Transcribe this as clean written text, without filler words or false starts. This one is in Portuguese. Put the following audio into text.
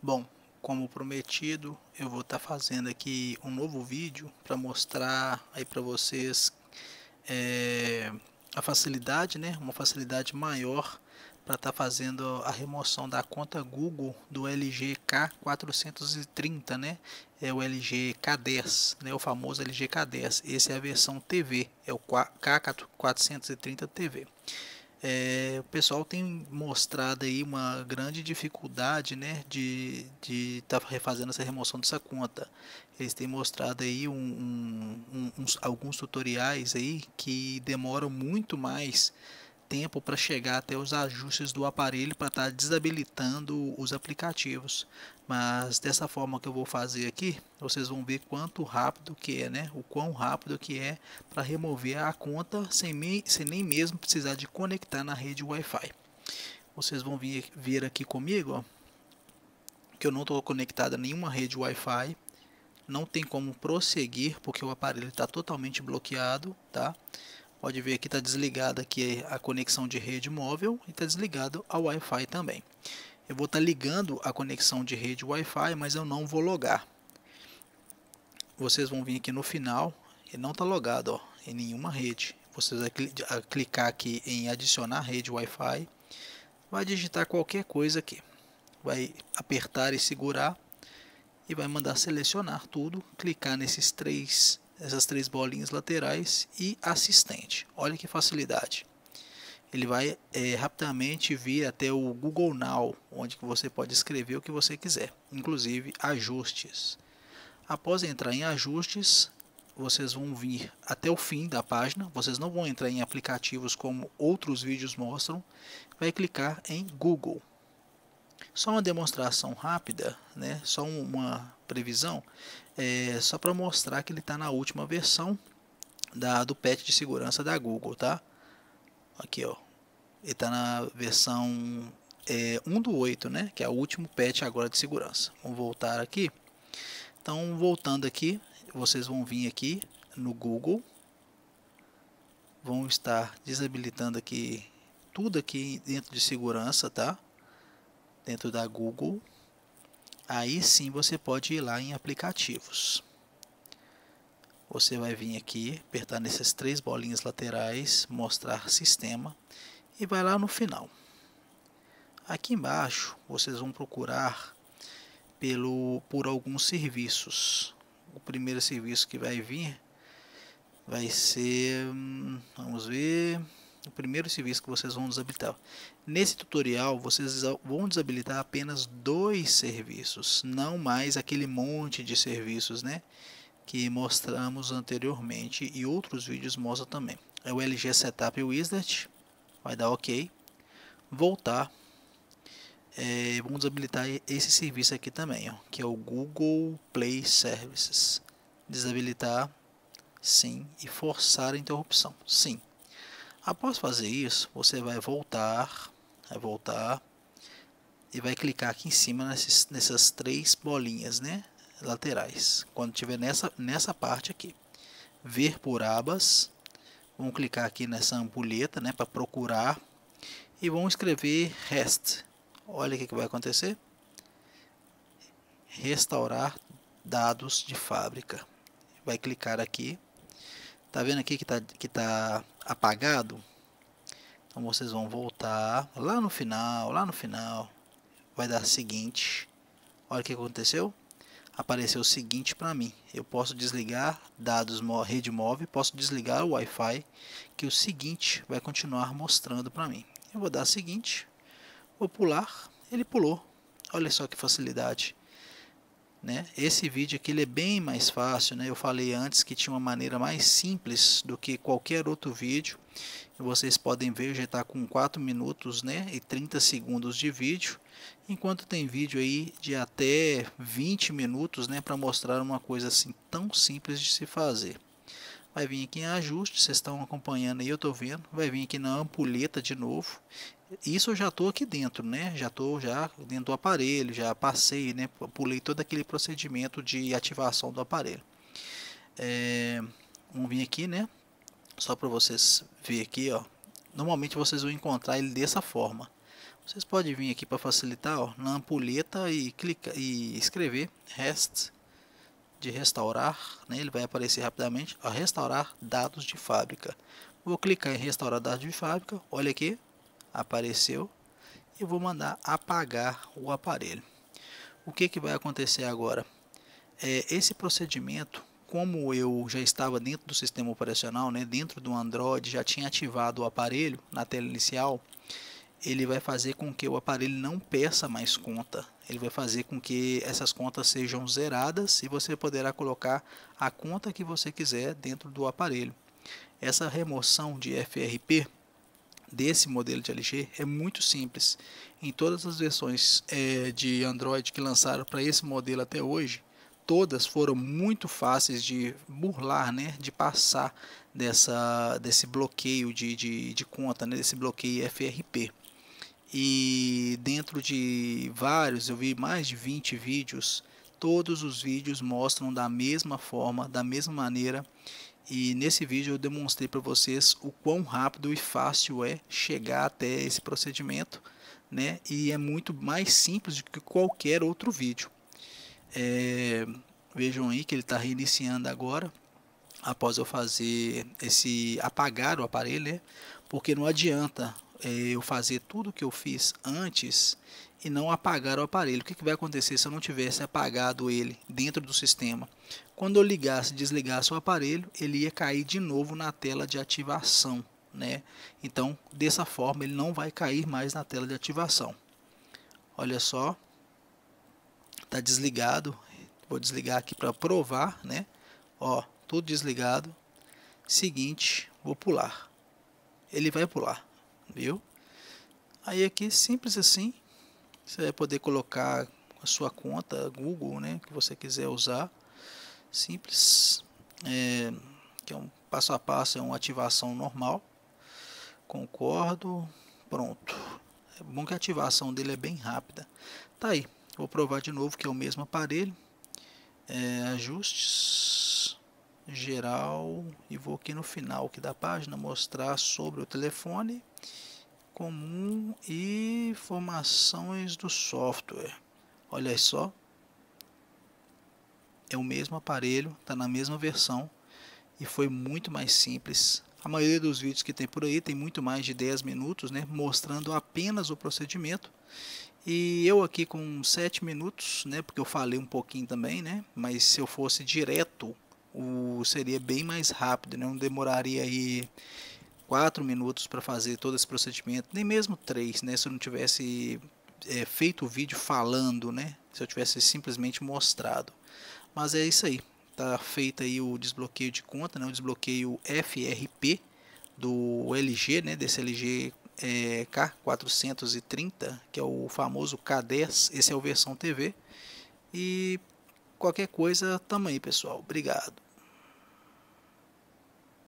Bom, como prometido, eu vou estar fazendo aqui um novo vídeo para mostrar aí para vocês a facilidade, né? Uma facilidade maior para estar fazendo a remoção da conta Google do LG K430, né? É o LG K10, né? O famoso LG K10. Esse é a versão TV, é o K430 TV. O pessoal tem mostrado aí uma grande dificuldade, né, de estar refazendo essa remoção dessa conta. Eles têm mostrado aí alguns tutoriais aí que demoram muito mais tempo para chegar até os ajustes do aparelho para estar desabilitando os aplicativos. Mas dessa forma que eu vou fazer aqui, vocês vão ver quanto rápido que é, né? O quão rápido que é para remover a conta sem nem mesmo precisar de conectar na rede Wi-Fi. Vocês vão vir aqui comigo, ó, que eu não estou conectado a nenhuma rede Wi-Fi. Não tem como prosseguir porque o aparelho está totalmente bloqueado, tá? Pode ver que está desligada aqui a conexão de rede móvel e está desligado a Wi-Fi também. Eu vou estar ligando a conexão de rede Wi-Fi, mas eu não vou logar. Vocês vão vir aqui no final, ele não está logado, ó, em nenhuma rede. Vocês vão clicar aqui em adicionar rede Wi-Fi, vai digitar qualquer coisa aqui. Vai apertar e segurar e vai mandar selecionar tudo, clicar nesses essas três bolinhas laterais e assistente. Olha que facilidade. Ele vai rapidamente vir até o Google Now, onde que você pode escrever o que você quiser, inclusive ajustes. Após entrar em ajustes, vocês vão vir até o fim da página. Vocês não vão entrar em aplicativos como outros vídeos mostram. Vai clicar em Google. Só uma demonstração rápida, né? Só uma previsão, só para mostrar que ele está na última versão do patch de segurança da Google, tá? Aqui, ó, ele está na versão 1.8, né? Que é o último patch agora de segurança. Vamos voltar aqui. Então, voltando aqui, vocês vão vir aqui no Google, vão estar desabilitando aqui tudo aqui dentro de segurança, tá? Dentro da Google, aí sim você pode ir lá em aplicativos. Você vai vir aqui, apertar nessas três bolinhas laterais, mostrar sistema e vai lá no final. Aqui embaixo vocês vão procurar por alguns serviços. O primeiro serviço que vai vir vai ser, vamos ver, o primeiro serviço que vocês vão desabilitar. Nesse tutorial vocês vão desabilitar apenas 2 serviços, não mais aquele monte de serviços, né, que mostramos anteriormente e outros vídeos mostram também. É o LG Setup Wizard, vai dar OK, voltar, vamos desabilitar esse serviço aqui também, ó, que é o Google Play Services, desabilitar sim e forçar a interrupção, sim. Após fazer isso, você vai voltar e vai clicar aqui em cima nessas três bolinhas, né, laterais. Quando tiver nessa parte aqui, ver por abas, vamos clicar aqui nessa ampulheta, né, para procurar e vamos escrever rest. Olha o que vai acontecer: restaurar dados de fábrica. Vai clicar aqui. Tá vendo aqui que tá apagado? Então vocês vão voltar lá no final, vai dar seguinte. Olha o que aconteceu, apareceu o seguinte para mim. Eu posso desligar dados rede móvel, posso desligar o Wi-Fi, que o seguinte vai continuar mostrando para mim. Eu vou dar seguinte, vou pular, ele pulou. Olha só que facilidade, né? Esse vídeo aqui ele é bem mais fácil, né? Eu falei antes que tinha uma maneira mais simples do que qualquer outro vídeo. E vocês podem ver, já está com 4 minutos, né, e 30 segundos de vídeo, enquanto tem vídeo aí de até 20 minutos, né, para mostrar uma coisa assim tão simples de se fazer. Vai vir aqui em ajustes, vocês estão acompanhando aí, eu estou vendo. Vai vir aqui na ampulheta de novo. Isso eu já estou aqui dentro, né? Já dentro do aparelho, já passei, né? Pulei todo aquele procedimento de ativação do aparelho. Vamos vir aqui, né? Só para vocês verem aqui, ó. Normalmente vocês vão encontrar ele dessa forma. Vocês podem vir aqui para facilitar, ó, na ampulheta e clicar e escrever rest, de restaurar, né? Ele vai aparecer rapidamente, ó, restaurar dados de fábrica. Vou clicar em restaurar dados de fábrica, olha aqui, apareceu, e vou mandar apagar o aparelho. O que que vai acontecer agora? Esse procedimento, como eu já estava dentro do sistema operacional, né, dentro do Android, já tinha ativado o aparelho na tela inicial, ele vai fazer com que o aparelho não peça mais conta. Ele vai fazer com que essas contas sejam zeradas e você poderá colocar a conta que você quiser dentro do aparelho. Essa remoção de FRP desse modelo de LG é muito simples. Em todas as versões de Android que lançaram para esse modelo até hoje, todas foram muito fáceis de burlar, né, de passar desse bloqueio de conta, né, desse bloqueio FRP. E dentro de vários, eu vi mais de 20 vídeos, todos os vídeos mostram da mesma forma, da mesma maneira. E nesse vídeo eu demonstrei para vocês o quão rápido e fácil é chegar até esse procedimento, né? E é muito mais simples do que qualquer outro vídeo. Vejam aí que ele está reiniciando agora, após eu fazer esse apagar o aparelho, né? Porque não adianta eu fazer tudo que eu fiz antes e não apagar o aparelho. O que vai acontecer se eu não tivesse apagado ele dentro do sistema? Quando eu ligasse e desligasse o aparelho, ele ia cair de novo na tela de ativação, né? Então, dessa forma, ele não vai cair mais na tela de ativação. Olha só, tá desligado. Vou desligar aqui para provar, né? Ó, tudo desligado. Seguinte, vou pular. Ele vai pular, viu? Aí aqui, simples assim, você vai poder colocar a sua conta Google, né, que você quiser usar. Simples, que é um passo a passo, é uma ativação normal. Concordo, pronto. É bom que a ativação dele é bem rápida. Tá aí, vou provar de novo que é o mesmo aparelho. Ajustes, geral, e vou aqui no final aqui da página mostrar sobre o telefone comum e informações do software. Olha aí só, é o mesmo aparelho, está na mesma versão e foi muito mais simples. A maioria dos vídeos que tem por aí tem muito mais de 10 minutos, né, mostrando apenas o procedimento. E eu aqui com 7 minutos, né, porque eu falei um pouquinho também, né, mas se eu fosse direto, seria bem mais rápido, né, não demoraria aí 4 minutos para fazer todo esse procedimento, nem mesmo 3, né, se eu não tivesse feito o vídeo falando, né, se eu tivesse simplesmente mostrado. Mas é isso aí, tá feito aí o desbloqueio de conta, né, o desbloqueio FRP do LG, né, desse LG K430, que é o famoso K10, esse é o versão TV. E qualquer coisa, tamo aí, pessoal. Obrigado.